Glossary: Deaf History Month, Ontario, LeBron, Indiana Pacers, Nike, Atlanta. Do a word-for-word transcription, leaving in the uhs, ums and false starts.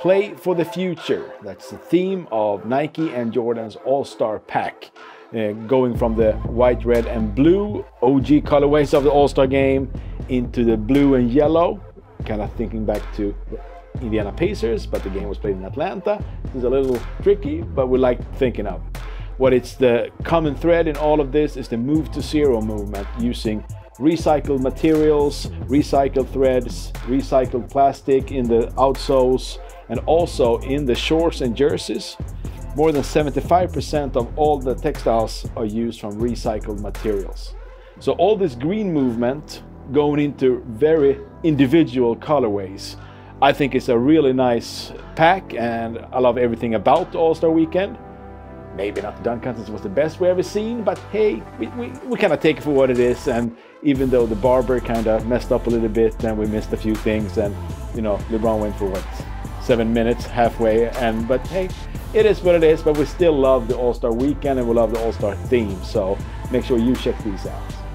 Play for the future. That's the theme of Nike and Jordan's All-Star Pack. Uh, going from the white, red and blue O G colorways of the All-Star game into the blue and yellow. Kind of thinking back to the Indiana Pacers, but the game was played in Atlanta. This is a little tricky, but we like thinking of. What it's the common thread in all of this is the move to zero movement, using recycled materials, recycled threads, recycled plastic in the outsoles, and also in the shorts and jerseys. More than seventy-five percent of all the textiles are used from recycled materials. So all this green movement going into very individual colorways. I think it's a really nice pack, and I love everything about All-Star Weekend. Maybe not the dunk contest was the best we ever seen, but hey, we, we, we kind of take it for what it is. And even though the barber kind of messed up a little bit and we missed a few things, and you know, LeBron went for what, seven minutes halfway, and but hey, it is what it is. But we still love the All-Star Weekend and we love the All-Star theme, so make sure you check these out.